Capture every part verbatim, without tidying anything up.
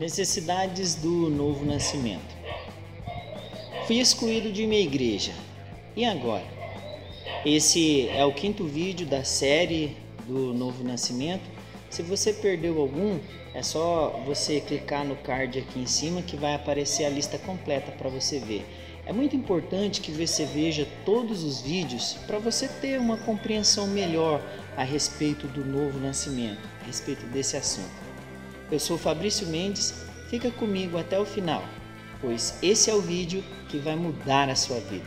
Necessidades do novo nascimento. Fui excluído de minha igreja. E agora? Esse é o quinto vídeo da série do novo nascimento. Se você perdeu algum, é só você clicar no card aqui em cima que vai aparecer a lista completa para você ver. É muito importante que você veja todos os vídeos para você ter uma compreensão melhor a respeito do novo nascimento, a respeito desse assunto. Eu sou Fabrício Mendes, fica comigo até o final, pois esse é o vídeo que vai mudar a sua vida.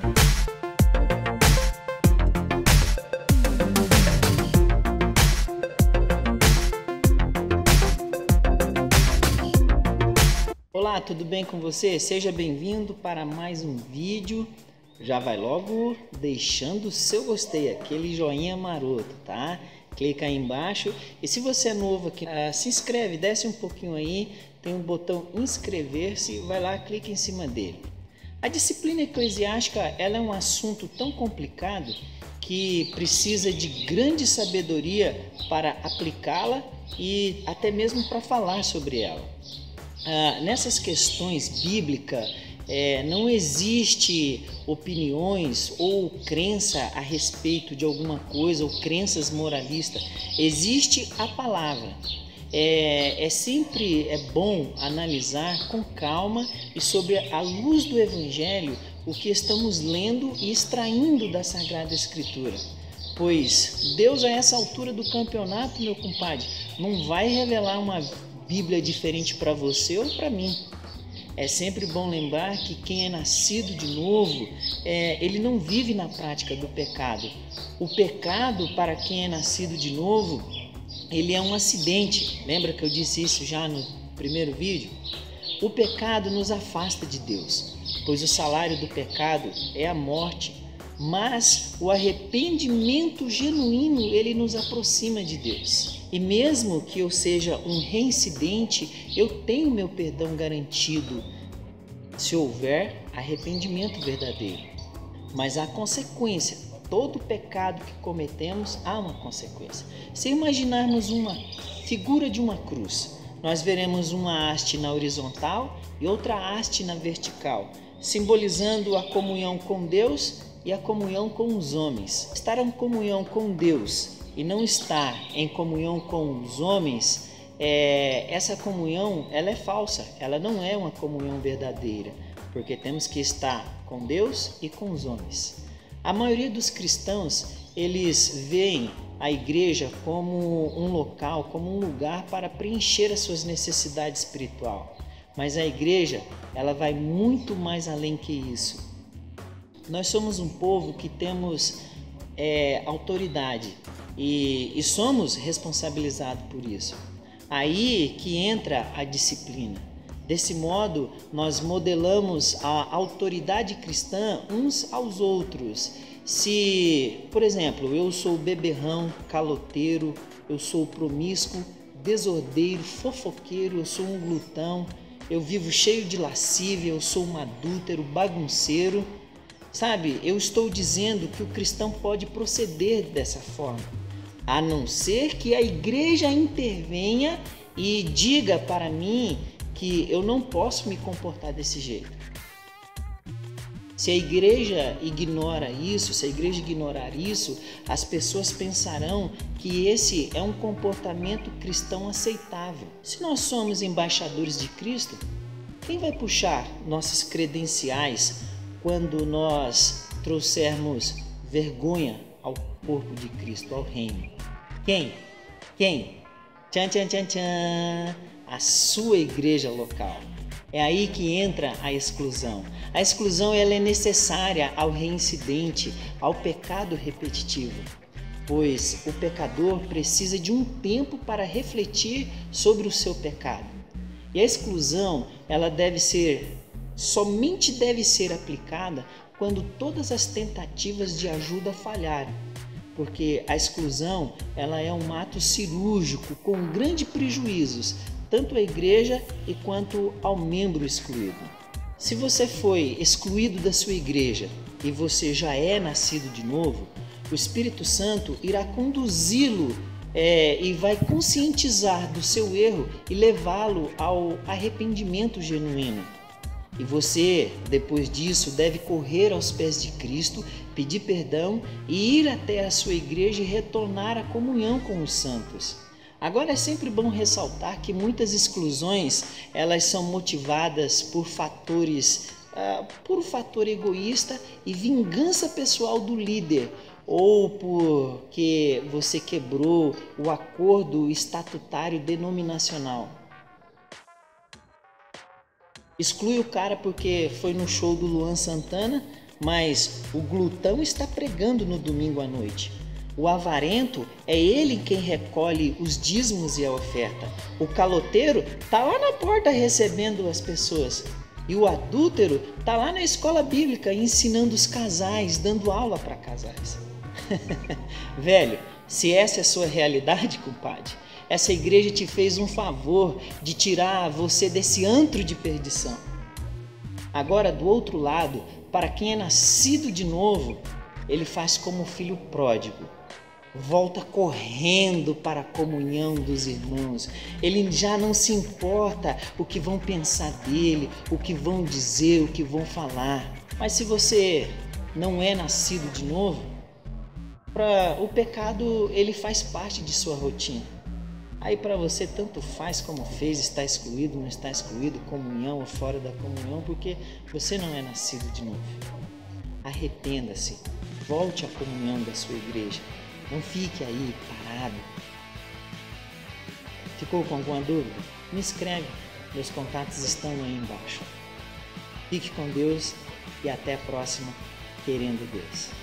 Olá, tudo bem com você? Seja bem-vindo para mais um vídeo. Já vai logo deixando o seu gostei, aquele joinha maroto, tá? Clica aí embaixo e se você é novo aqui, uh, se inscreve, desce um pouquinho aí, tem um botão inscrever-se, vai lá, clica em cima dele. A disciplina eclesiástica, ela é um assunto tão complicado que precisa de grande sabedoria para aplicá-la e até mesmo para falar sobre ela. Uh, nessas questões bíblicas, É, não existe opiniões ou crença a respeito de alguma coisa ou crenças moralistas, existe a palavra. É, é sempre é bom analisar com calma e sobre a luz do Evangelho o que estamos lendo e extraindo da Sagrada Escritura. Pois Deus a essa altura do campeonato, meu compadre, não vai revelar uma Bíblia diferente para você ou para mim. É sempre bom lembrar que quem é nascido de novo, é, ele não vive na prática do pecado. O pecado, para quem é nascido de novo, ele é um acidente. Lembra que eu disse isso já no primeiro vídeo? O pecado nos afasta de Deus, pois o salário do pecado é a morte. Mas o arrependimento genuíno, ele nos aproxima de Deus. E mesmo que eu seja um reincidente, eu tenho meu perdão garantido, se houver arrependimento verdadeiro. Mas há consequência. Todo pecado que cometemos, há uma consequência. Se imaginarmos uma figura de uma cruz, nós veremos uma haste na horizontal e outra haste na vertical, simbolizando a comunhão com Deus e a comunhão com os homens. Estar em comunhão com Deus e não estar em comunhão com os homens, é, essa comunhão ela é falsa, ela não é uma comunhão verdadeira, porque temos que estar com Deus e com os homens. A maioria dos cristãos, eles veem a igreja como um local, como um lugar para preencher as suas necessidades espirituais. Mas a igreja, ela vai muito mais além que isso. Nós somos um povo que temos é, autoridade e, e somos responsabilizados por isso. Aí que entra a disciplina. Desse modo, nós modelamos a autoridade cristã uns aos outros. Se, por exemplo, eu sou beberrão, caloteiro, eu sou promíscuo, desordeiro, fofoqueiro, eu sou um glutão, eu vivo cheio de lascívia, eu sou um adúltero, bagunceiro. Sabe, eu estou dizendo que o cristão pode proceder dessa forma, a não ser que a igreja intervenha e diga para mim que eu não posso me comportar desse jeito. Se a igreja ignora isso, se a igreja ignorar isso, as pessoas pensarão que esse é um comportamento cristão aceitável. Se nós somos embaixadores de Cristo, quem vai puxar nossas credenciais quando nós trouxermos vergonha ao corpo de Cristo, ao reino? Quem? Quem? Tchan, tchan, tchan, tchan. A sua igreja local. É aí que entra a exclusão. A exclusão ela é necessária ao reincidente, ao pecado repetitivo, pois o pecador precisa de um tempo para refletir sobre o seu pecado. E a exclusão ela deve ser somente deve ser aplicada quando todas as tentativas de ajuda falharem, porque a exclusão ela é um ato cirúrgico com grandes prejuízos, tanto à igreja e quanto ao membro excluído. Se você foi excluído da sua igreja e você já é nascido de novo, o Espírito Santo irá conduzi-lo é, e vai conscientizar do seu erro e levá-lo ao arrependimento genuíno. E você, depois disso, deve correr aos pés de Cristo, pedir perdão e ir até a sua igreja e retornar à comunhão com os santos. Agora, é sempre bom ressaltar que muitas exclusões, elas são motivadas por fatores, uh, por um fator egoísta e vingança pessoal do líder, ou porque você quebrou o acordo estatutário denominacional. Exclui o cara porque foi no show do Luan Santana, mas o glutão está pregando no domingo à noite. O avarento é ele quem recolhe os dízimos e a oferta. O caloteiro está lá na porta recebendo as pessoas. E o adúltero está lá na escola bíblica ensinando os casais, dando aula para casais. Velho, se essa é a sua realidade, compadre, essa igreja te fez um favor de tirar você desse antro de perdição. Agora, do outro lado, para quem é nascido de novo, ele faz como o filho pródigo. Volta correndo para a comunhão dos irmãos. Ele já não se importa o que vão pensar dele, o que vão dizer, o que vão falar. Mas se você não é nascido de novo, pra, o pecado ele faz parte de sua rotina. Aí para você tanto faz como fez, está excluído, não está excluído, comunhão ou fora da comunhão, porque você não é nascido de novo. Arrependa-se, volte à comunhão da sua igreja. Não fique aí parado. Ficou com alguma dúvida? Me escreve. Meus contatos estão aí embaixo. Fique com Deus e até a próxima, querendo Deus.